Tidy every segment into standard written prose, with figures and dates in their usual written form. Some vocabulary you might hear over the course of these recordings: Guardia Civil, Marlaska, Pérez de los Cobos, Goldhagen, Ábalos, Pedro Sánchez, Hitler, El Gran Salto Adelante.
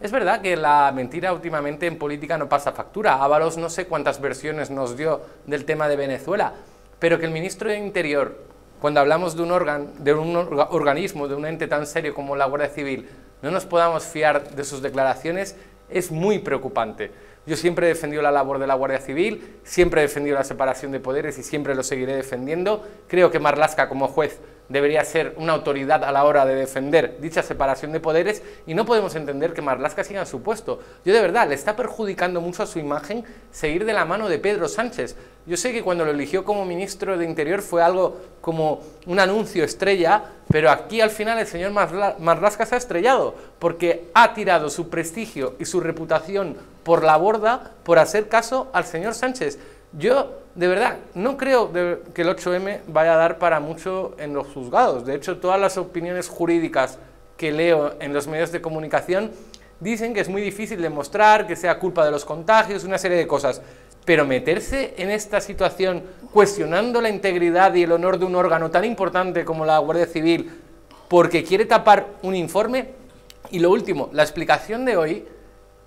Es verdad que la mentira últimamente en política no pasa factura. Ábalos no sé cuántas versiones nos dio del tema de Venezuela, pero que el ministro de Interior, cuando hablamos de un organismo, de un ente tan serio como la Guardia Civil, no nos podamos fiar de sus declaraciones, es muy preocupante. Yo siempre he defendido la labor de la Guardia Civil, siempre he defendido la separación de poderes y siempre lo seguiré defendiendo. Creo que Marlaska como juez debería ser una autoridad a la hora de defender dicha separación de poderes y no podemos entender que Marlaska siga en su puesto. Yo de verdad, le está perjudicando mucho a su imagen seguir de la mano de Pedro Sánchez. Yo sé que cuando lo eligió como ministro de Interior fue algo como un anuncio estrella, pero aquí al final el señor Marlaska se ha estrellado porque ha tirado su prestigio y su reputación por la borda por hacer caso al señor Sánchez. Yo, de verdad, no creo que el 8M vaya a dar para mucho en los juzgados. De hecho, todas las opiniones jurídicas que leo en los medios de comunicación dicen que es muy difícil demostrar, que sea culpa de los contagios, una serie de cosas. Pero meterse en esta situación cuestionando la integridad y el honor de un órgano tan importante como la Guardia Civil porque quiere tapar un informe. Y lo último, la explicación de hoy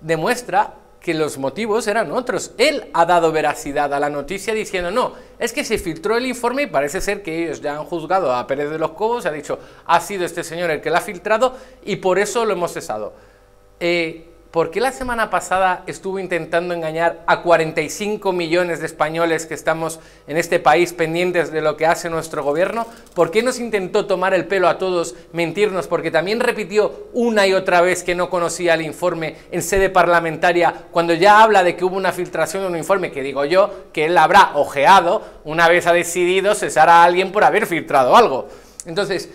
demuestra que los motivos eran otros. Él ha dado veracidad a la noticia diciendo no, es que se filtró el informe y parece ser que ellos ya han juzgado a Pérez de los Cobos, ha dicho, ha sido este señor el que lo ha filtrado y por eso lo hemos cesado. ¿Por qué la semana pasada estuvo intentando engañar a 45 millones de españoles que estamos en este país pendientes de lo que hace nuestro gobierno? ¿Por qué nos intentó tomar el pelo a todos, mentirnos? Porque también repitió una y otra vez que no conocía el informe en sede parlamentaria cuando ya habla de que hubo una filtración de un informe que digo yo que él habrá ojeado una vez ha decidido cesar a alguien por haber filtrado algo. Entonces,